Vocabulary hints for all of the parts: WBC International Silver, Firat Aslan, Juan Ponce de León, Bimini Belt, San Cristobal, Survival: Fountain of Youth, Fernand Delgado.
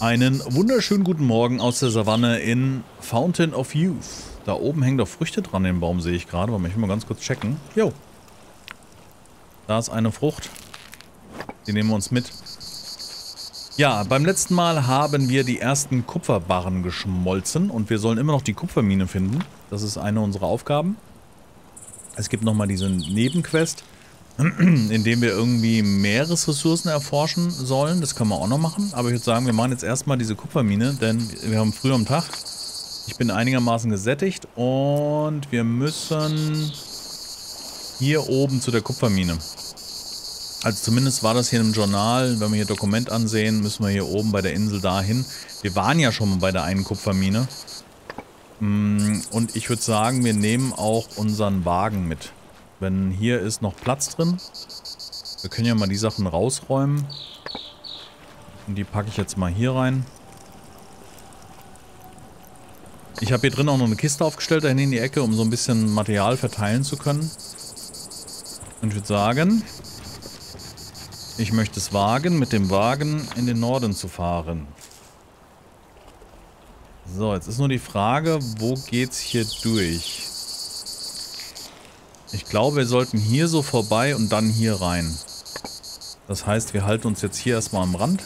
Einen wunderschönen guten Morgen aus der Savanne in Fountain of Youth. Da oben hängen doch Früchte dran, den Baum sehe ich gerade. Aber ich will mal ganz kurz checken. Jo. Da ist eine Frucht. Die nehmen wir uns mit. Ja, beim letzten Mal haben wir die ersten Kupferbarren geschmolzen. Und wir sollen immer noch die Kupfermine finden. Das ist eine unserer Aufgaben. Es gibt nochmal diese Nebenquest, in dem wir irgendwie Meeresressourcen erforschen sollen. Das können wir auch noch machen. Aber ich würde sagen, wir machen jetzt erstmal diese Kupfermine, denn wir haben früh am Tag. Ich bin einigermaßen gesättigt und wir müssen hier oben zu der Kupfermine. Also zumindest war das hier im Journal. Wenn wir hier Dokument ansehen, müssen wir hier oben bei der Insel dahin. Wir waren ja schon bei der einen Kupfermine. Und ich würde sagen, wir nehmen auch unseren Wagen mit. Wenn hier ist noch Platz drin. Wir können ja mal die Sachen rausräumen. Und die packe ich jetzt mal hier rein. Ich habe hier drin auch noch eine Kiste aufgestellt, dahin in die Ecke, um so ein bisschen Material verteilen zu können. Und ich würde sagen, ich möchte es wagen, mit dem Wagen in den Norden zu fahren. So, jetzt ist nur die Frage, wo geht's hier durch? Ich glaube, wir sollten hier so vorbei und dann hier rein. Das heißt, wir halten uns jetzt hier erstmal am Rand.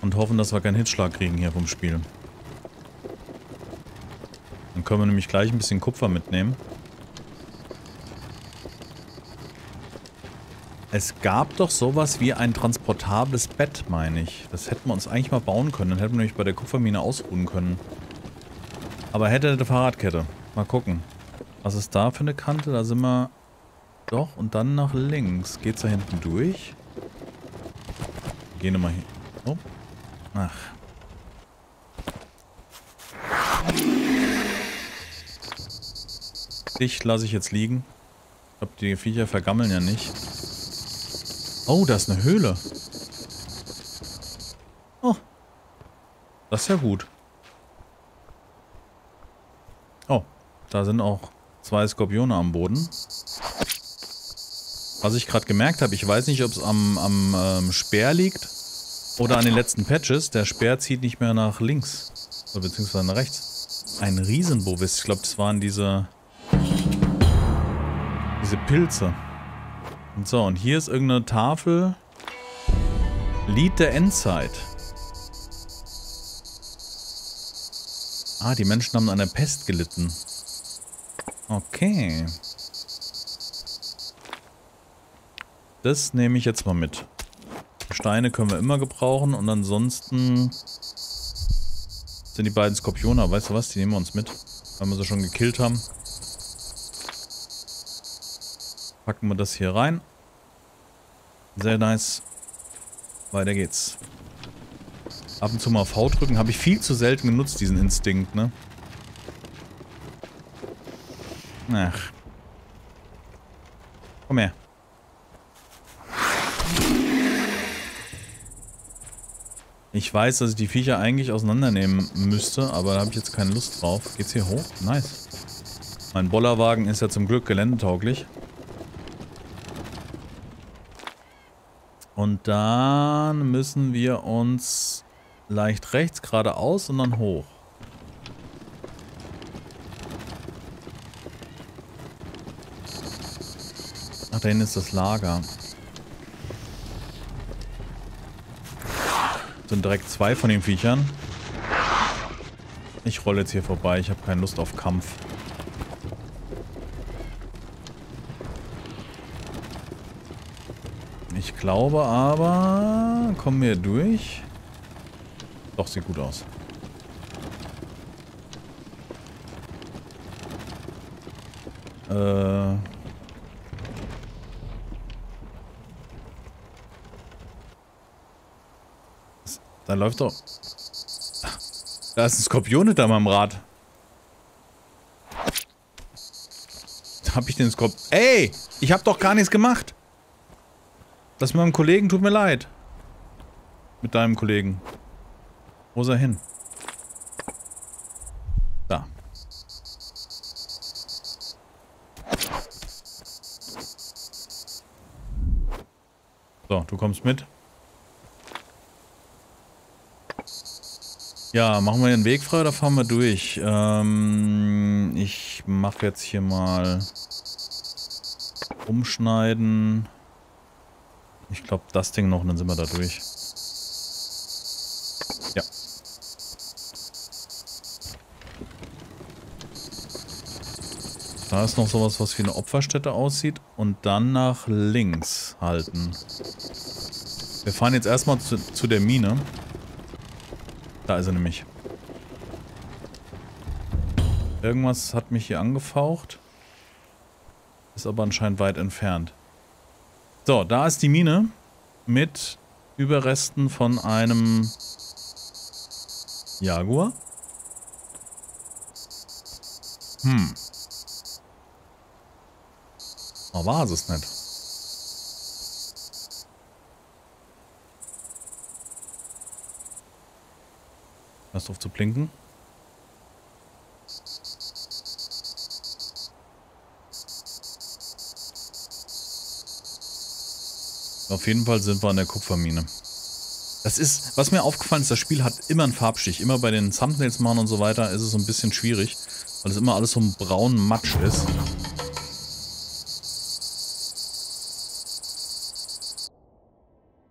Und hoffen, dass wir keinen Hitzschlag kriegen hier vom Spiel. Dann können wir nämlich gleich ein bisschen Kupfer mitnehmen. Es gab doch sowas wie ein transportables Bett, meine ich. Das hätten wir uns eigentlich mal bauen können. Dann hätten wir nämlich bei der Kupfermine ausruhen können. Aber hätte eine Fahrradkette. Mal gucken. Was ist da für eine Kante? Da sind wir... Doch, und dann nach links. Geht's da hinten durch? Wir gehen nochmal hin. Oh. Ach. Dich lasse ich jetzt liegen. Ich glaube, die Viecher vergammeln ja nicht. Oh, da ist eine Höhle. Oh. Das ist ja gut. Da sind auch zwei Skorpione am Boden. Was ich gerade gemerkt habe, ich weiß nicht, ob es am Speer liegt oder an den letzten Patches. Der Speer zieht nicht mehr nach links, oder beziehungsweise nach rechts. Ein Riesenbovis. Ich glaube, das waren diese Pilze. Und so, und hier ist irgendeine Tafel. Lied der Endzeit. Ah, die Menschen haben an der Pest gelitten. Okay. Das nehme ich jetzt mal mit. Steine können wir immer gebrauchen und ansonsten sind die beiden Skorpione. Weißt du was? Die nehmen wir uns mit, weil wir sie schon gekillt haben. Packen wir das hier rein. Sehr nice. Weiter geht's. Ab und zu mal V drücken. Habe ich viel zu selten genutzt, diesen Instinkt, ne? Ach. Komm her. Ich weiß, dass ich die Viecher eigentlich auseinandernehmen müsste, aber da habe ich jetzt keine Lust drauf. Geht's hier hoch? Nice. Mein Bollerwagen ist ja zum Glück geländetauglich. Und dann müssen wir uns leicht rechts, geradeaus und dann hoch. Ach, da hinten ist das Lager. Das sind direkt zwei von den Viechern. Ich rolle jetzt hier vorbei. Ich habe keine Lust auf Kampf. Ich glaube aber... Kommen wir durch? Doch, sieht gut aus. Da läuft doch... Da ist ein Skorpion hinter meinem Rad. Hab ich den Skorpion... Ey! Ich hab doch gar nichts gemacht! Das mit meinem Kollegen tut mir leid. Mit deinem Kollegen. Wo ist er hin? Da. So, du kommst mit. Ja, machen wir den Weg frei oder fahren wir durch? Ich mache jetzt hier mal umschneiden. Ich glaube, das Ding noch und dann sind wir da durch. Ja. Da ist noch sowas, was wie eine Opferstätte aussieht. Und dann nach links halten. Wir fahren jetzt erstmal zu der Mine. Da ist er nämlich. Irgendwas hat mich hier angefaucht. Ist aber anscheinend weit entfernt. So, da ist die Mine mit Überresten von einem Jaguar. Hm. Aber war es nicht. Lass drauf zu blinken. Auf jeden Fall sind wir an der Kupfermine. Das ist, was mir aufgefallen ist, das Spiel hat immer einen Farbstich. Immer bei den Thumbnails machen und so weiter ist es so ein bisschen schwierig, weil es immer alles so ein braunen Matsch ist.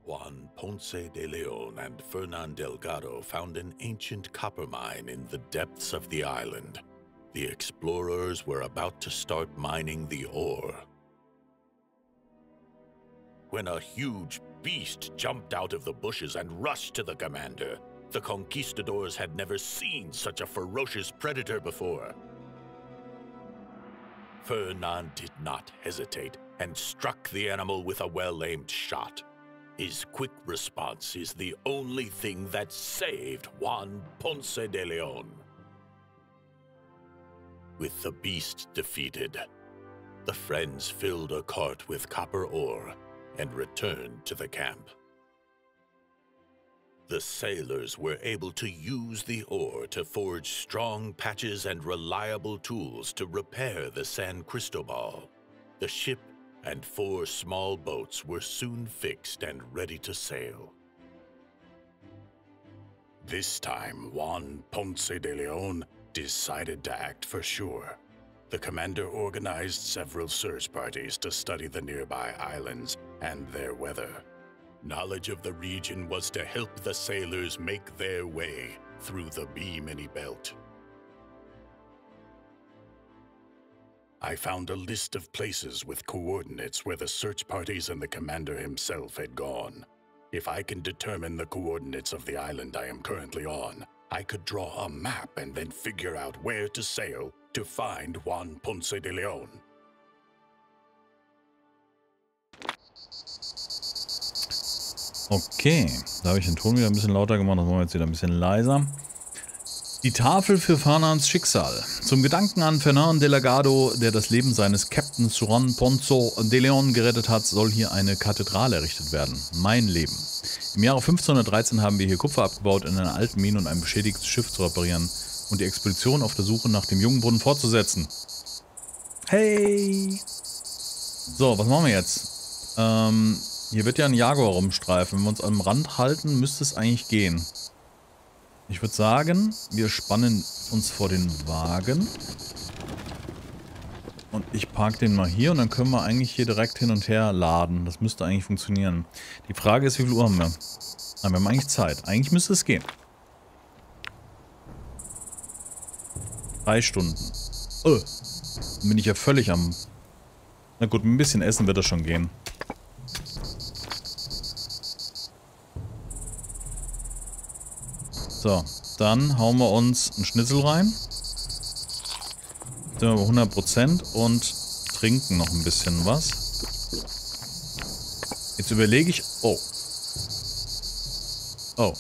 Juan Ponce de León and Fernand Delgado found an ancient copper mine in the depths of the island. The explorers were about to start mining the ore. When a huge beast jumped out of the bushes and rushed to the commander, the conquistadors had never seen such a ferocious predator before. Fernand did not hesitate and struck the animal with a well-aimed shot. His quick response is the only thing that saved Juan Ponce de Leon. With the beast defeated, the friends filled a cart with copper ore and returned to the camp. The sailors were able to use the ore to forge strong patches and reliable tools to repair the San Cristobal. The ship and 4 small boats were soon fixed and ready to sail. This time, Juan Ponce de León decided to act for sure. The commander organized several search parties to study the nearby islands and their weather. Knowledge of the region was to help the sailors make their way through the Bimini Belt. I found a list of places with coordinates where the search parties and the commander himself had gone. If I can determine the coordinates of the island I am currently on, I could draw a map and then figure out where to sail to find Juan Ponce de León. Okay, da habe ich den Ton wieder ein bisschen lauter gemacht, das machen wir jetzt wieder ein bisschen leiser. Die Tafel für Fernands Schicksal. Zum Gedanken an Fernand Delgado, der das Leben seines Captains Juan Ponce de León gerettet hat, soll hier eine Kathedrale errichtet werden. Mein Leben. Im Jahre 1513 haben wir hier Kupfer abgebaut, in einer alten Mine und ein beschädigtes Schiff zu reparieren und die Expedition auf der Suche nach dem Jungbrunnen fortzusetzen. Hey! So, was machen wir jetzt? Hier wird ja ein Jaguar rumstreifen. Wenn wir uns am Rand halten, müsste es eigentlich gehen. Ich würde sagen, wir spannen uns vor den Wagen. Und ich parke den mal hier und dann können wir eigentlich hier direkt hin und her laden. Das müsste eigentlich funktionieren. Die Frage ist, wie viel Uhr haben wir? Ah, wir haben eigentlich Zeit. Eigentlich müsste es gehen. 3 Stunden. Oh, dann bin ich ja völlig am... Na gut, mit ein bisschen Essen wird das schon gehen. So, dann hauen wir uns einen Schnitzel rein. Sind wir bei 100% und trinken noch ein bisschen was. Jetzt überlege ich... Oh. Oh.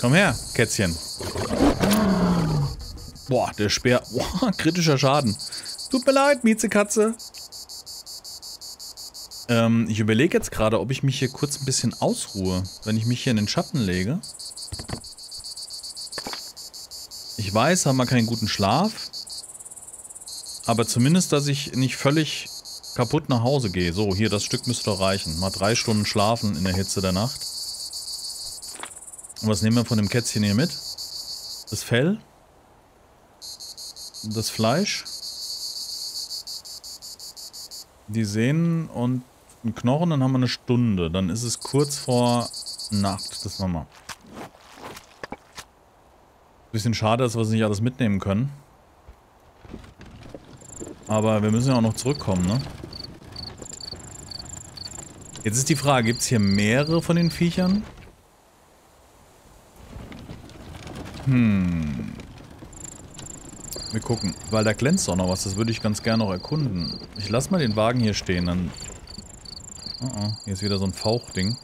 Komm her, Kätzchen. Boah, der Speer. Boah, kritischer Schaden. Tut mir leid, Miezekatze. Ich überlege jetzt gerade, ob ich mich hier kurz ein bisschen ausruhe, wenn ich mich hier in den Schatten lege. Ich weiß, haben wir keinen guten Schlaf. Aber zumindest, dass ich nicht völlig kaputt nach Hause gehe. So, hier, das Stück müsste doch reichen. Mal 3 Stunden schlafen in der Hitze der Nacht. Und was nehmen wir von dem Kätzchen hier mit? Das Fell. Das Fleisch. Die Sehnen und einen Knochen. Dann haben wir 1 Stunde. Dann ist es kurz vor Nacht. Das machen wir. Bisschen schade, dass wir es nicht alles mitnehmen können. Aber wir müssen ja auch noch zurückkommen, ne? Jetzt ist die Frage, gibt es hier mehrere von den Viechern? Hm. Wir gucken. Weil da glänzt auch noch was. Das würde ich ganz gerne noch erkunden. Ich lasse mal den Wagen hier stehen. Dann. Oh oh. Hier ist wieder so ein Fauchding.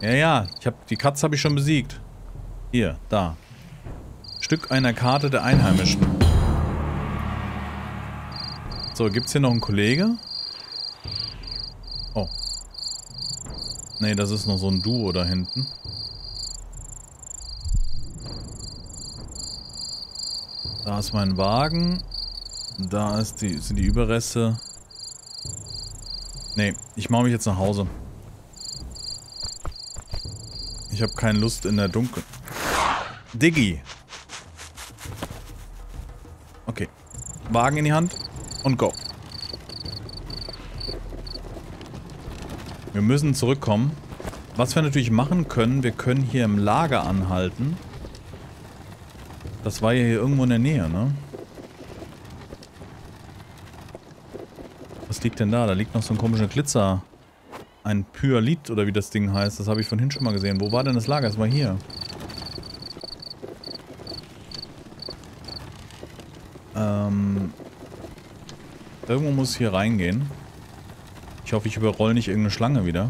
Ja, ja. Die Katze habe ich schon besiegt. Hier. Da. Stück einer Karte der Einheimischen. So, gibt's hier noch einen Kollege? Oh. Nee, das ist noch so ein Duo da hinten. Da ist mein Wagen. Da ist sind die Überreste. Nee, ich mache mich jetzt nach Hause. Ich habe keine Lust in der Dunkel... Diggi! Okay. Wagen in die Hand. Und go. Wir müssen zurückkommen. Was wir natürlich machen können, wir können hier im Lager anhalten. Das war ja hier irgendwo in der Nähe, ne? Was liegt denn da? Da liegt noch so ein komischer Glitzer. Ein Pyalit oder wie das Ding heißt. Das habe ich vorhin schon mal gesehen. Wo war denn das Lager? Das war hier. Irgendwo muss ich hier reingehen. Ich hoffe, ich überroll nicht irgendeine Schlange wieder.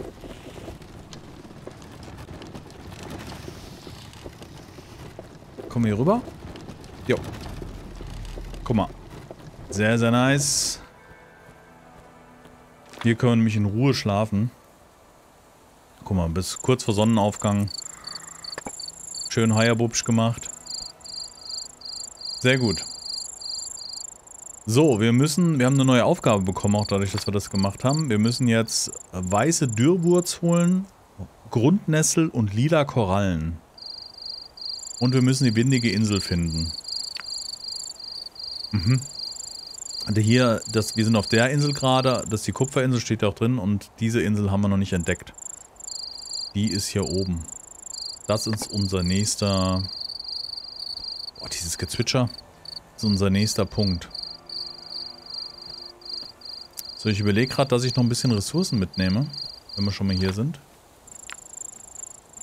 Kommen wir hier rüber? Jo. Guck mal. Sehr, sehr nice. Hier können wir nämlich in Ruhe schlafen. Guck mal, bis kurz vor Sonnenaufgang. Schön Hayabubsch gemacht. Sehr gut. So, wir haben eine neue Aufgabe bekommen, auch dadurch, dass wir das gemacht haben. Wir müssen jetzt weiße Dürrwurz holen, Grundnessel und lila Korallen. Und wir müssen die windige Insel finden. Mhm. Also hier, wir sind auf der Insel gerade, das ist die Kupferinsel, steht da auch drin. Und diese Insel haben wir noch nicht entdeckt. Die ist hier oben. Das ist unser nächster... Oh, dieses Gezwitscher. Das ist unser nächster Punkt. So, ich überlege gerade, dass ich noch ein bisschen Ressourcen mitnehme, wenn wir schon mal hier sind.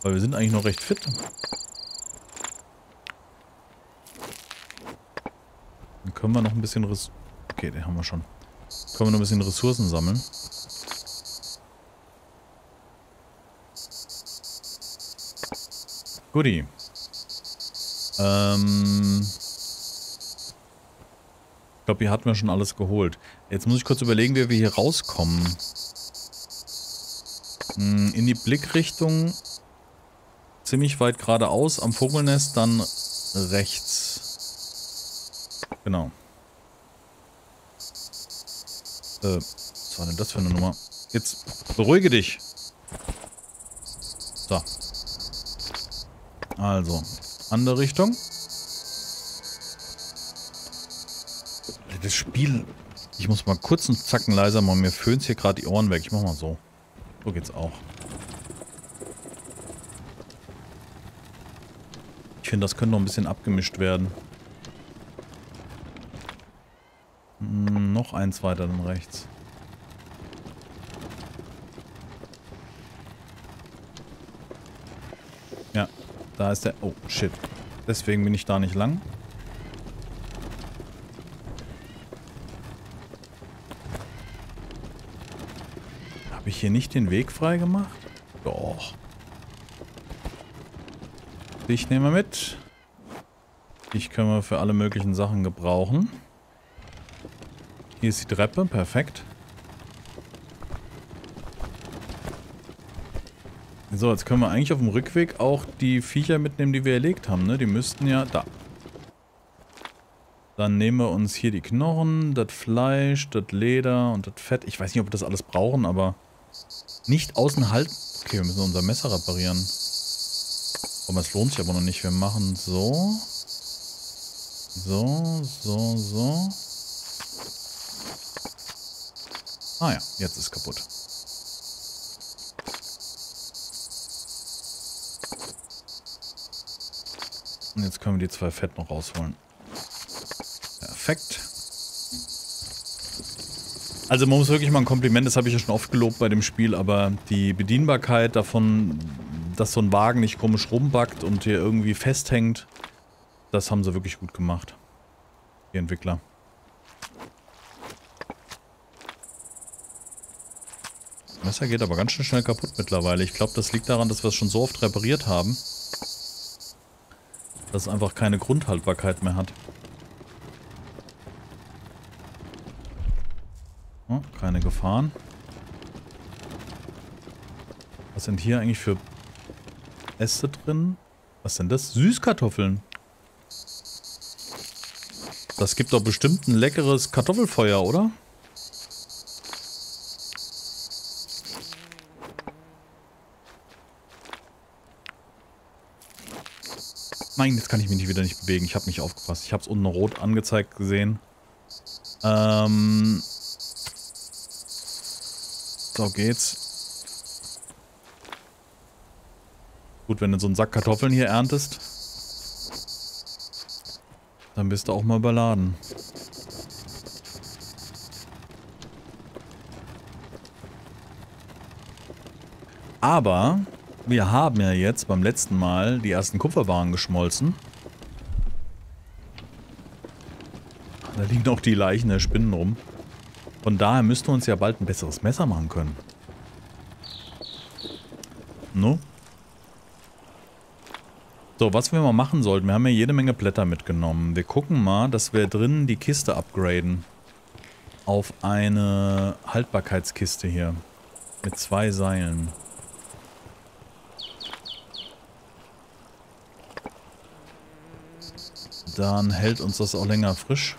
Weil wir sind eigentlich noch recht fit. Dann können wir noch ein bisschen Ressourcen... Okay, den haben wir schon. Dann können wir noch ein bisschen Ressourcen sammeln. Guti. Ich glaube, hier hatten wir schon alles geholt. Jetzt muss ich kurz überlegen, wie wir hier rauskommen. In die Blickrichtung. Ziemlich weit geradeaus. Am Vogelnest dann rechts. Genau. Was war denn das für eine Nummer? Jetzt beruhige dich. So. Also. Andere Richtung. Das Spiel... Ich muss mal kurz einen Zacken leiser machen. Mir föhnt es hier gerade die Ohren weg. Ich mach mal so. So geht's auch. Ich finde, das könnte noch ein bisschen abgemischt werden. Noch eins weiter dann rechts. Ja, da ist der... Oh, shit. Deswegen bin ich da nicht lang. Habe ich hier nicht den Weg frei gemacht? Doch. Dich nehmen wir mit. Dich können wir für alle möglichen Sachen gebrauchen. Hier ist die Treppe. Perfekt. So, jetzt können wir eigentlich auf dem Rückweg auch die Viecher mitnehmen, die wir erlegt haben. Ne? Die müssten ja... Da. Dann nehmen wir uns hier die Knochen, das Fleisch, das Leder und das Fett. Ich weiß nicht, ob wir das alles brauchen, aber nicht außen halten. Okay, wir müssen unser Messer reparieren. Aber es lohnt sich aber noch nicht. Wir machen so. So, so, so. Ah ja, jetzt ist kaputt. Und jetzt können wir die 2 Fett noch rausholen. Perfekt. Also man muss wirklich mal ein Kompliment, das habe ich ja schon oft gelobt bei dem Spiel, aber die Bedienbarkeit davon, dass so ein Wagen nicht komisch rumbackt und hier irgendwie festhängt, das haben sie wirklich gut gemacht, die Entwickler. Das Messer geht aber ganz schön schnell kaputt mittlerweile. Ich glaube, das liegt daran, dass wir es schon so oft repariert haben, dass es einfach keine Grundhaltbarkeit mehr hat. Oh, keine Gefahren. Was sind hier eigentlich für Äste drin? Was sind das? Süßkartoffeln. Das gibt doch bestimmt ein leckeres Kartoffelfeuer, oder? Nein, jetzt kann ich mich wieder nicht bewegen. Ich habe nicht aufgepasst. Ich habe es unten rot angezeigt gesehen. So geht's. Gut, wenn du so einen Sack Kartoffeln hier erntest, dann bist du auch mal überladen. Aber wir haben ja jetzt beim letzten Mal die ersten Kupferwaren geschmolzen. Da liegen auch die Leichen der Spinnen rum. Von daher müssten wir uns ja bald ein besseres Messer machen können. No? So, was wir mal machen sollten, wir haben ja jede Menge Blätter mitgenommen. Wir gucken mal, dass wir drinnen die Kiste upgraden. Auf eine Haltbarkeitskiste hier. Mit 2 Seilen. Dann hält uns das auch länger frisch.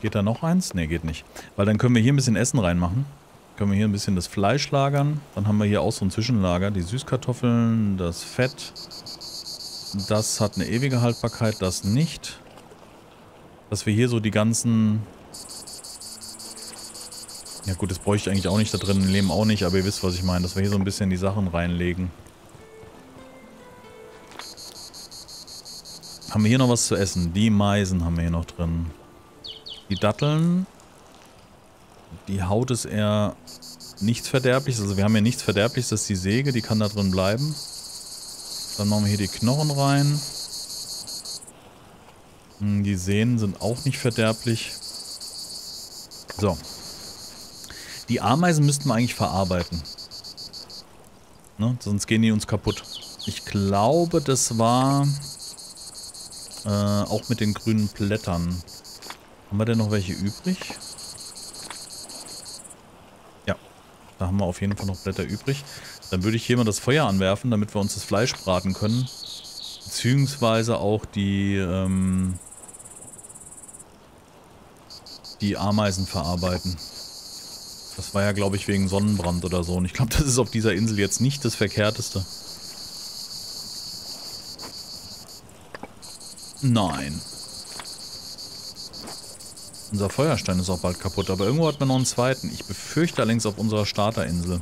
Geht da noch eins? Ne, geht nicht. Weil dann können wir hier ein bisschen Essen reinmachen. Können wir hier ein bisschen das Fleisch lagern. Dann haben wir hier auch so ein Zwischenlager. Die Süßkartoffeln, das Fett. Das hat eine ewige Haltbarkeit, das nicht. Dass wir hier so die ganzen... Ja gut, das bräuchte ich eigentlich auch nicht da drin, im Leben auch nicht. Aber ihr wisst, was ich meine. Dass wir hier so ein bisschen die Sachen reinlegen. Haben wir hier noch was zu essen? Die Meisen haben wir hier noch drin. Die Datteln, die Haut ist eher nichts Verderbliches, also wir haben hier nichts Verderbliches, das ist die Säge, die kann da drin bleiben. Dann machen wir hier die Knochen rein. Die Sehnen sind auch nicht verderblich. So. Die Ameisen müssten wir eigentlich verarbeiten. Ne? Sonst gehen die uns kaputt. Ich glaube, das war auch mit den grünen Blättern. Haben wir denn noch welche übrig? Ja, da haben wir auf jeden Fall noch Blätter übrig. Dann würde ich hier mal das Feuer anwerfen, damit wir uns das Fleisch braten können. Beziehungsweise auch die Ameisen verarbeiten. Das war ja, glaube ich, wegen Sonnenbrand oder so. Und ich glaube, das ist auf dieser Insel jetzt nicht das Verkehrteste. Nein. Unser Feuerstein ist auch bald kaputt, aber irgendwo hat man noch einen zweiten. Ich befürchte allerdings auf unserer Starterinsel.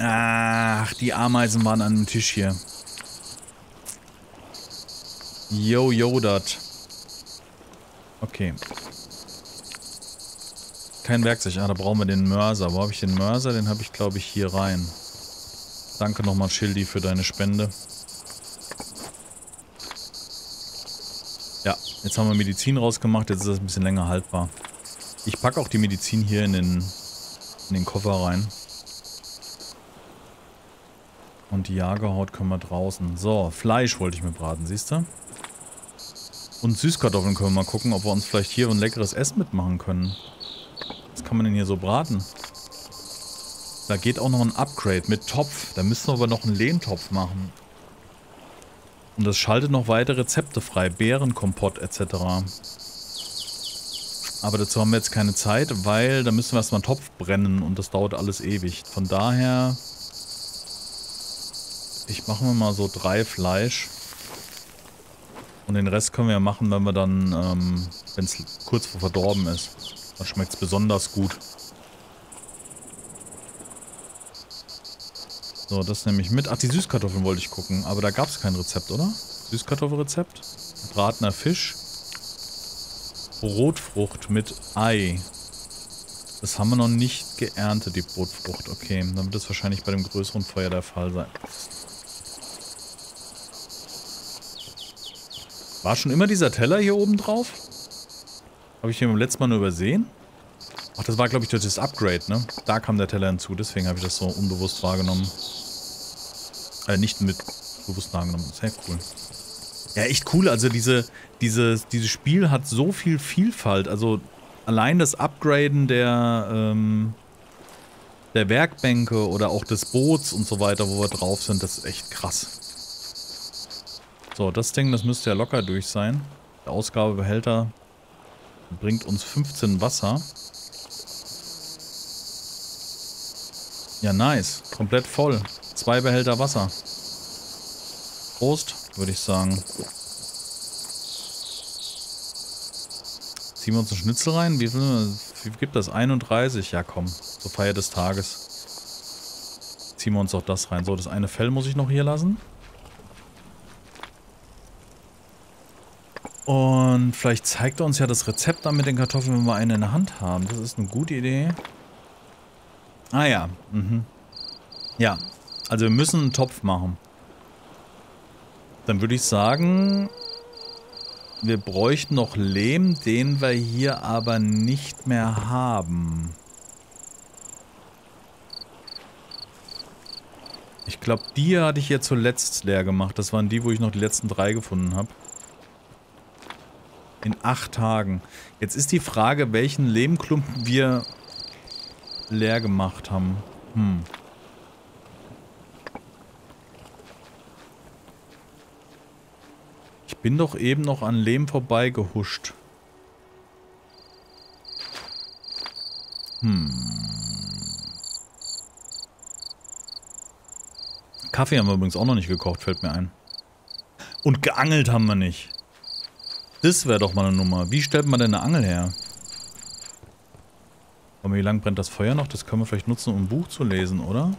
Ach, die Ameisen waren an dem Tisch hier. Yo, yo, dat. Okay. Kein Werkzeug. Ah, da brauchen wir den Mörser. Wo habe ich den Mörser? Den habe ich, glaube ich, hier rein. Danke nochmal, Schildi, für deine Spende. Ja, jetzt haben wir Medizin rausgemacht, jetzt ist das ein bisschen länger haltbar. Ich packe auch die Medizin hier in den Koffer rein. Und die Jagerhaut können wir draußen. So, Fleisch wollte ich mir braten, siehst du? Und Süßkartoffeln können wir mal gucken, ob wir uns vielleicht hier ein leckeres Essen mitmachen können. Was kann man denn hier so braten? Da geht auch noch ein Upgrade mit Topf. Da müssen wir aber noch einen Lehntopf machen. Und das schaltet noch weitere Rezepte frei. Beerenkompott etc. Aber dazu haben wir jetzt keine Zeit, weil da müssen wir erstmal einen Topf brennen. Und das dauert alles ewig. Von daher... Ich mache mir mal so 3 Fleisch. Und den Rest können wir ja machen, wenn wir dann, wenn es kurz vor verdorben ist. Dann schmeckt es besonders gut. So, das nehme ich mit. Ach, die Süßkartoffeln wollte ich gucken. Aber da gab es kein Rezept, oder? Süßkartoffelrezept. Bratener Fisch. Brotfrucht mit Ei. Das haben wir noch nicht geerntet, die Brotfrucht. Okay, dann wird das wahrscheinlich bei dem größeren Feuer der Fall sein. War schon immer dieser Teller hier oben drauf? Habe ich den beim letzten Mal nur übersehen? Ach, das war, glaube ich, durch das Upgrade, ne? Da kam der Teller hinzu, deswegen habe ich das so unbewusst wahrgenommen. Nicht mit bewusst wahrgenommen. Sehr cool. Ja, echt cool. Also dieses Spiel hat so viel Vielfalt. Also allein das Upgraden der Werkbänke oder auch des Boots und so weiter, wo wir drauf sind, das ist echt krass. So, das Ding, das müsste ja locker durch sein. Der Ausgabebehälter bringt uns 15 Wasser. Ja, nice. Komplett voll. 2 Behälter Wasser. Prost, würde ich sagen. Ziehen wir uns einen Schnitzel rein? Wie gibt das? 31? Ja, komm. Zur Feier des Tages. Ziehen wir uns auch das rein. So, das eine Fell muss ich noch hier lassen. Und vielleicht zeigt er uns ja das Rezept dann mit den Kartoffeln, wenn wir eine in der Hand haben. Das ist eine gute Idee. Ah ja, mhm. Ja, also wir müssen einen Topf machen. Dann würde ich sagen, wir bräuchten noch Lehm, den wir hier aber nicht mehr haben. Ich glaube, die hatte ich hier zuletzt leer gemacht. Das waren die, wo ich noch die letzten 3 gefunden habe. In 8 Tagen. Jetzt ist die Frage, welchen Lehmklumpen wir... leer gemacht haben. Hm. Ich bin doch eben noch an Lehm vorbeigehuscht. Hm. Kaffee haben wir übrigens auch noch nicht gekocht, fällt mir ein. Und geangelt haben wir nicht. Das wäre doch mal eine Nummer. Wie stellt man denn eine Angel her? Aber wie lange brennt das Feuer noch? Das können wir vielleicht nutzen, um ein Buch zu lesen, oder?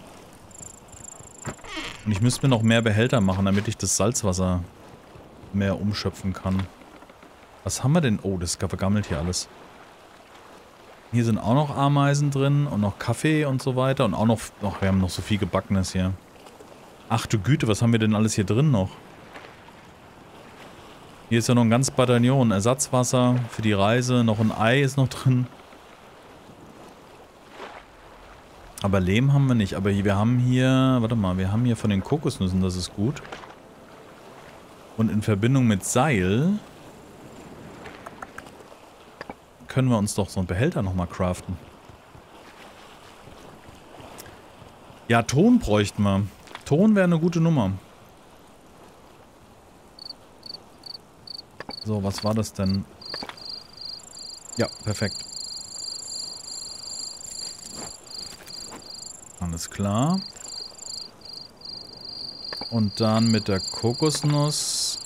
Und ich müsste mir noch mehr Behälter machen, damit ich das Salzwasser mehr umschöpfen kann. Was haben wir denn? Oh, das vergammelt hier alles. Hier sind auch noch Ameisen drin und noch Kaffee und so weiter. Und auch noch... Ach, wir haben noch so viel Gebackenes hier. Ach du Güte, was haben wir denn alles hier drin noch? Hier ist ja noch ein ganzes Bataillon. Ersatzwasser für die Reise. Noch ein Ei ist noch drin. Aber Lehm haben wir nicht. Aber wir haben hier... Warte mal, wir haben hier von den Kokosnüssen, das ist gut. Und in Verbindung mit Seil... können wir uns doch so einen Behälter nochmal craften. Ja, Ton bräuchten wir. Ton wäre eine gute Nummer. So, was war das denn? Ja, perfekt. Alles klar. Und dann mit der Kokosnuss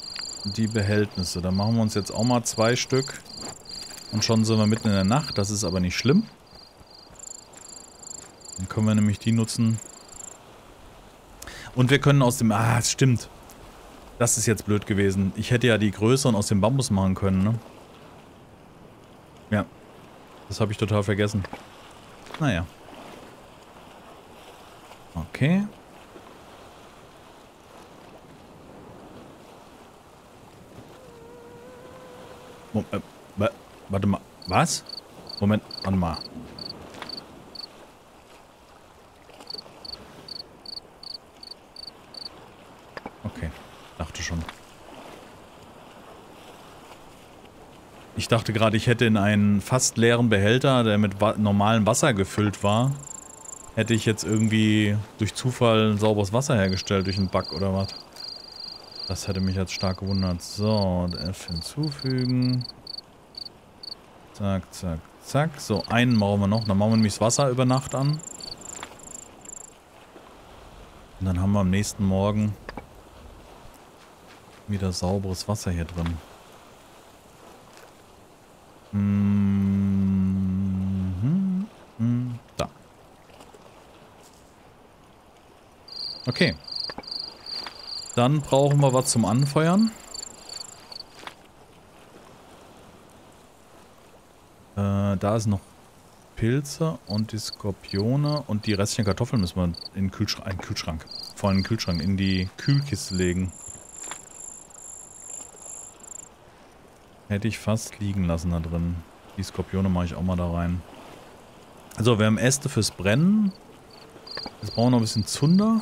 die Behältnisse. Da machen wir uns jetzt auch mal 2 Stück. Und schon sind wir mitten in der Nacht. Das ist aber nicht schlimm. Dann können wir nämlich die nutzen. Und wir können aus dem... Ah, das stimmt. Das ist jetzt blöd gewesen. Ich hätte ja die größeren aus dem Bambus machen können, ne? Ja. Das habe ich total vergessen. Naja. Okay. Warte mal. Was? Moment, warte mal. Okay, dachte schon. Ich dachte gerade, ich hätte in einen fast leeren Behälter, der mit normalem Wasser gefüllt war, hätte ich jetzt irgendwie durch Zufall ein sauberes Wasser hergestellt, durch einen Bug oder was. Das hätte mich jetzt stark gewundert. So, F hinzufügen. Zack, zack, zack. So, einen brauchen wir noch. Dann machen wir nämlich das Wasser über Nacht an. Und dann haben wir am nächsten Morgen wieder sauberes Wasser hier drin. Da. Okay. Dann brauchen wir was zum Anfeuern. Da ist noch Pilze und die Skorpione und die restlichen Kartoffeln müssen wir in den Kühlschrank, in die Kühlkiste legen. Hätte ich fast liegen lassen da drin. Die Skorpione mache ich auch mal da rein. Also wir haben Äste fürs Brennen. Jetzt brauchen wir noch ein bisschen Zunder.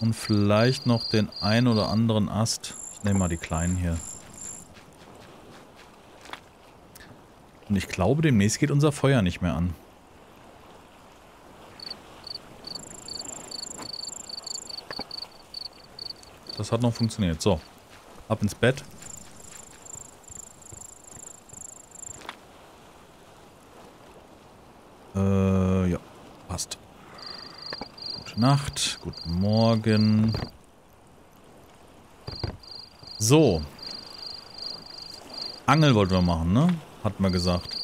Und vielleicht noch den ein oder anderen Ast. Ich nehme mal die kleinen hier. Und ich glaube, demnächst geht unser Feuer nicht mehr an. Das hat noch funktioniert. So, ab ins Bett. Ja, passt. Gute Nacht, guten Morgen. So. Angel wollten wir machen, ne? Hat man gesagt.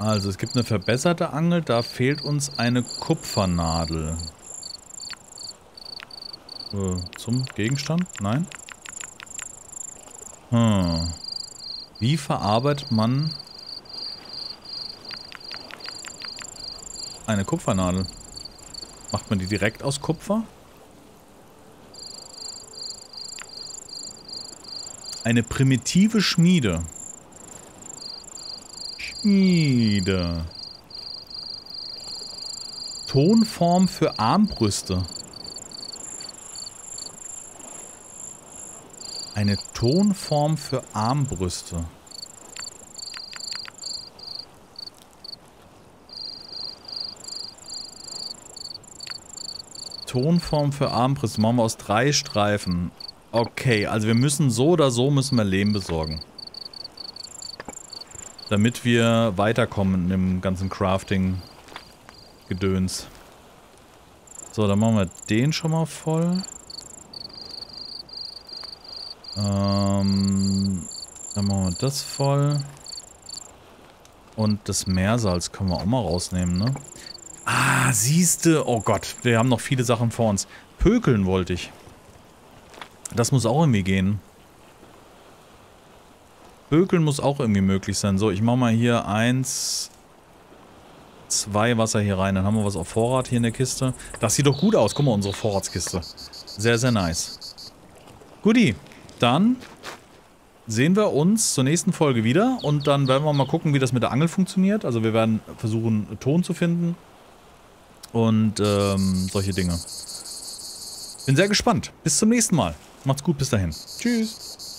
Also, es gibt eine verbesserte Angel. Da fehlt uns eine Kupfernadel. Zum Gegenstand? Nein. Wie verarbeitet man eine Kupfernadel? Macht man die direkt aus Kupfer? Eine primitive Schmiede. Tonform für Armbrüste. Eine Tonform für Armbrüste. Tonform für Armbrüste. Machen wir aus 3 Streifen. Okay, also wir müssen so oder so müssen wir Lehm besorgen. Damit wir weiterkommen in dem ganzen Crafting-Gedöns. So, dann machen wir den schon mal voll. Dann machen wir das voll. Und das Meersalz können wir auch mal rausnehmen, ne? Ah, siehste. Oh Gott, wir haben noch viele Sachen vor uns. Pökeln wollte ich. Das muss auch irgendwie gehen. Pökeln muss auch irgendwie möglich sein. So, ich mache mal hier 1, 2 Wasser hier rein. Dann haben wir was auf Vorrat hier in der Kiste. Das sieht doch gut aus. Guck mal, unsere Vorratskiste. Sehr, sehr nice. Guti. Dann sehen wir uns zur nächsten Folge wieder und dann werden wir mal gucken, wie das mit der Angel funktioniert. Also wir werden versuchen, Ton zu finden und solche Dinge. Bin sehr gespannt. Bis zum nächsten Mal. Macht's gut, bis dahin. Tschüss.